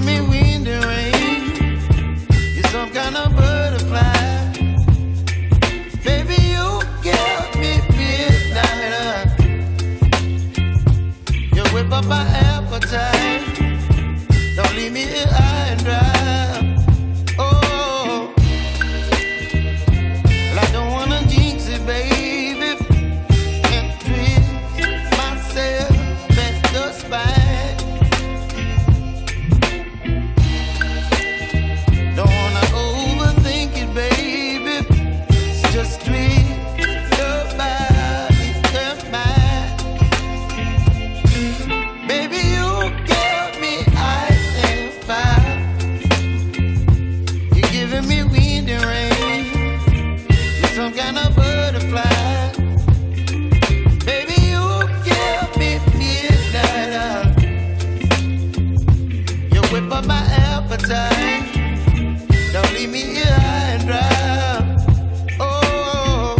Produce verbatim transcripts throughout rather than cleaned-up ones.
giving me wind and rain. You're some kind of butterfly. Baby, you give me midnight up. You whip up my appetite. Don't leave me here high and dry. Oh, well, I don't wanna jinx it, baby. And twist myself at the spine. Don't wanna overthink it, baby. Just twist your body and mine. Baby, you give me ice and fire. You're giving me wind and rain. You're some kind of butterfly. Baby, you give me midnight up. You whip up my appetite. Don't leave me here high and dry. Oh,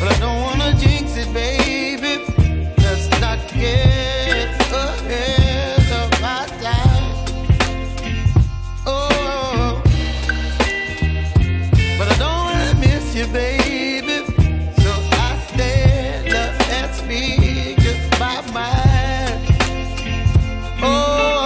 but I don't wanna jinx it, baby. Just not get ahead of my time. Oh, but I don't wanna miss you, baby. So I stand up and speak my mind. Oh.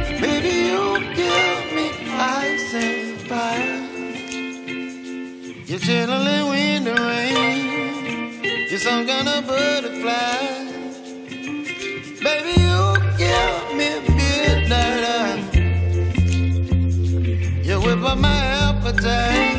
Baby, you give me ice and fire. You're chilling when the rain. You're some kind of butterfly. Baby, you give me midnight. You whip up my appetite.